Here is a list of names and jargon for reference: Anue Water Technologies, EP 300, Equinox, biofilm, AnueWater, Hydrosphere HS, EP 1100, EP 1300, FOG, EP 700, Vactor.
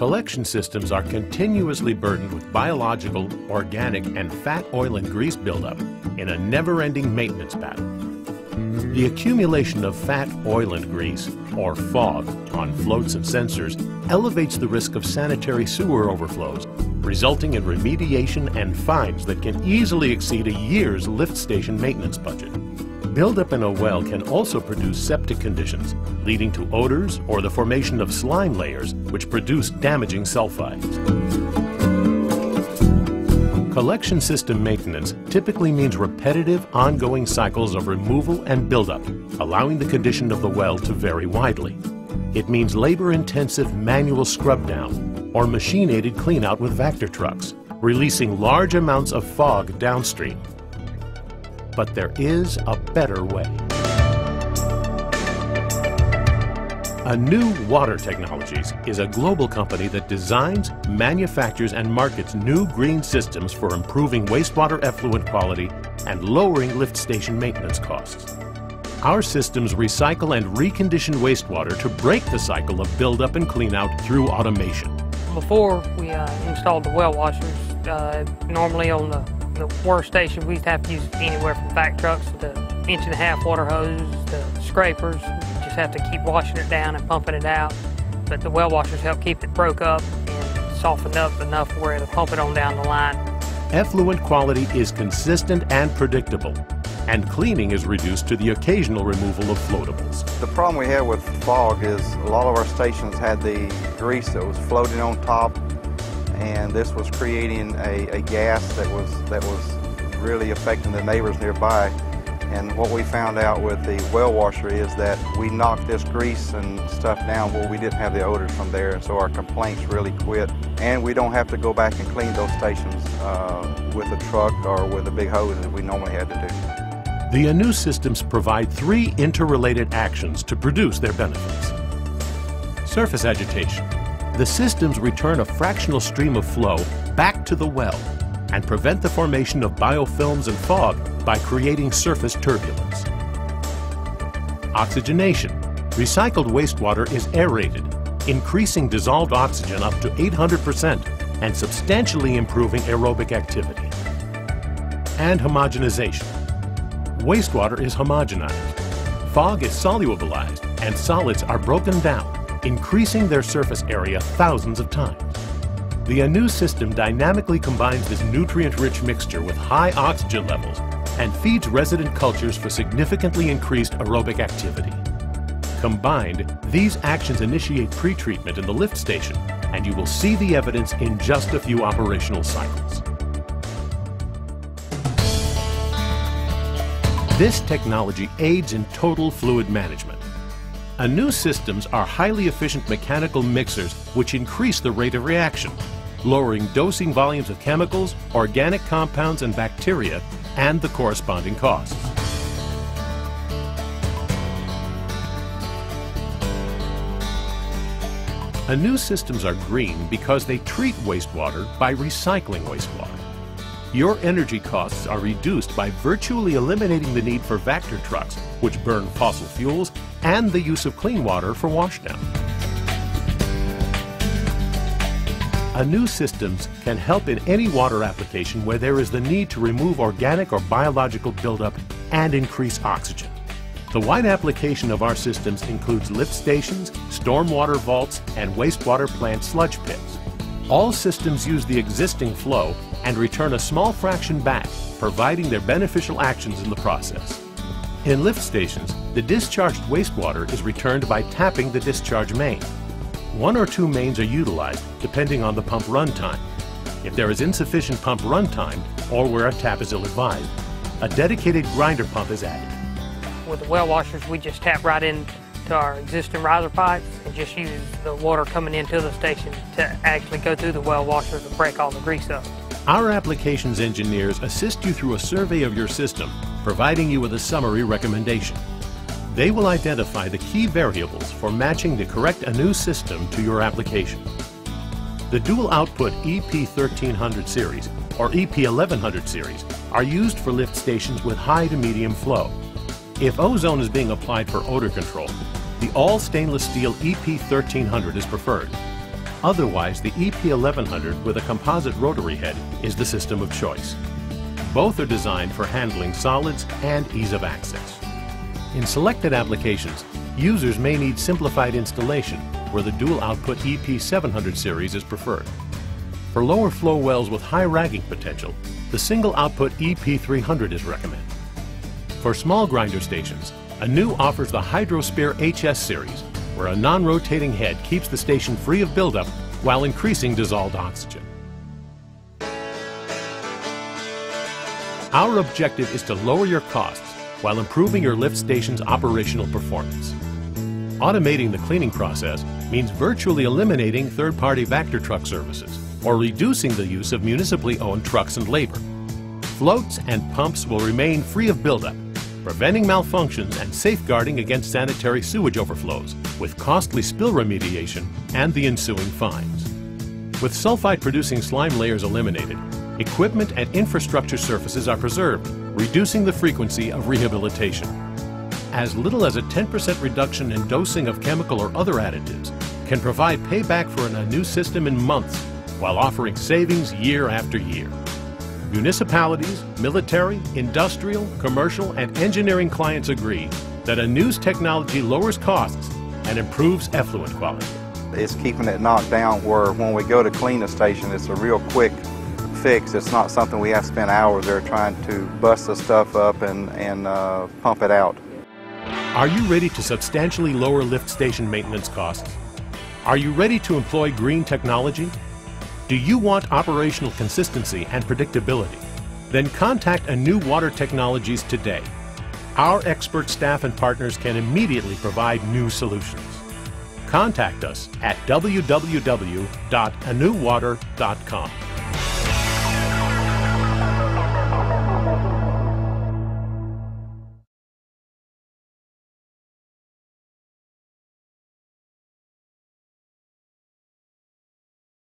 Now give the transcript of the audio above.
Collection systems are continuously burdened with biological, organic, and fat, oil, and grease buildup in a never-ending maintenance battle. The accumulation of fat, oil, and grease, or FOG, on floats and sensors elevates the risk of sanitary sewer overflows, resulting in remediation and fines that can easily exceed a year's lift station maintenance budget. Buildup in a well can also produce septic conditions, leading to odors or the formation of slime layers, which produce damaging sulfides. Collection system maintenance typically means repetitive, ongoing cycles of removal and buildup, allowing the condition of the well to vary widely. It means labor-intensive manual scrub-down or machine-aided clean-out with Vactor trucks, releasing large amounts of FOG downstream. But there is a better way. Anue Water Technologies is a global company that designs, manufactures, and markets new green systems for improving wastewater effluent quality and lowering lift station maintenance costs. Our systems recycle and recondition wastewater to break the cycle of buildup and cleanout through automation. Before we installed the well washers, normally on the water station, we have to use anywhere from vac trucks to the 1.5-inch water hose, the scrapers. We just have to keep washing it down and pumping it out. But the well washers help keep it broke up and softened up enough where it'll pump it on down the line. Effluent quality is consistent and predictable, and cleaning is reduced to the occasional removal of floatables. The problem we had with FOG is a lot of our stations had the grease that was floating on top, and this was creating a gas that was really affecting the neighbors nearby. And what we found out with the well washer is that we knocked this grease and stuff down where we didn't have the odors from there, and so our complaints really quit. And we don't have to go back and clean those stations with a truck or with a big hose as we normally had to do. The Anue systems provide 3 interrelated actions to produce their benefits. Surface agitation. The systems return a fractional stream of flow back to the well and prevent the formation of biofilms and FOG by creating surface turbulence. Oxygenation. Recycled wastewater is aerated, increasing dissolved oxygen up to 800% and substantially improving aerobic activity. And homogenization. Wastewater is homogenized. FOG is solubilized and solids are broken down, increasing their surface area thousands of times. The Anue system dynamically combines this nutrient-rich mixture with high oxygen levels and feeds resident cultures for significantly increased aerobic activity. Combined, these actions initiate pretreatment in the lift station, and you will see the evidence in just a few operational cycles. This technology aids in total fluid management. Anue systems are highly efficient mechanical mixers which increase the rate of reaction, lowering dosing volumes of chemicals, organic compounds, and bacteria, and the corresponding costs. Anue systems are green because they treat wastewater by recycling wastewater. Your energy costs are reduced by virtually eliminating the need for Vactor trucks, which burn fossil fuels, and the use of clean water for washdown. Anue systems can help in any water application where there is the need to remove organic or biological buildup and increase oxygen. The wide application of our systems includes lift stations, stormwater vaults, and wastewater plant sludge pits. All systems use the existing flow and return a small fraction back, providing their beneficial actions in the process. In lift stations, the discharged wastewater is returned by tapping the discharge main. 1 or 2 mains are utilized depending on the pump run time. If there is insufficient pump run time, or where a tap is ill-advised, a dedicated grinder pump is added. With the well washers, we just tap right into our existing riser pipes and just use the water coming into the station to actually go through the well washers and break all the grease up. Our applications engineers assist you through a survey of your system, providing you with a summary recommendation. They will identify the key variables for matching the correct Anue system to your application. The dual output EP 1300 series or EP 1100 series are used for lift stations with high to medium flow. If ozone is being applied for odor control, the all stainless steel EP 1300 is preferred. Otherwise, the EP 1100 with a composite rotary head is the system of choice. Both are designed for handling solids and ease of access. In selected applications, users may need simplified installation where the dual output EP 700 series is preferred. For lower flow wells with high ragging potential, the single output EP 300 is recommended. For small grinder stations, Anue offers the Hydrosphere HS series, where a non-rotating head keeps the station free of buildup while increasing dissolved oxygen. Our objective is to lower your costs while improving your lift station's operational performance. Automating the cleaning process means virtually eliminating third-party Vactor truck services or reducing the use of municipally owned trucks and labor. Floats and pumps will remain free of buildup, preventing malfunctions and safeguarding against sanitary sewage overflows with costly spill remediation and the ensuing fines. With sulfide-producing slime layers eliminated, equipment and infrastructure surfaces are preserved, reducing the frequency of rehabilitation. As little as a 10% reduction in dosing of chemical or other additives can provide payback for an Anue system in months while offering savings year after year. Municipalities, military, industrial, commercial, and engineering clients agree that Anue's technology lowers costs and improves effluent quality. It's keeping it knocked down where when we go to clean the station, it's a real quick fix. It's not something we have to spend hours there trying to bust the stuff up and pump it out. Are you ready to substantially lower lift station maintenance costs? Are you ready to employ green technology? Do you want operational consistency and predictability? Then contact Anue Water Technologies today. Our expert staff and partners can immediately provide new solutions. Contact us at www.anuewater.com.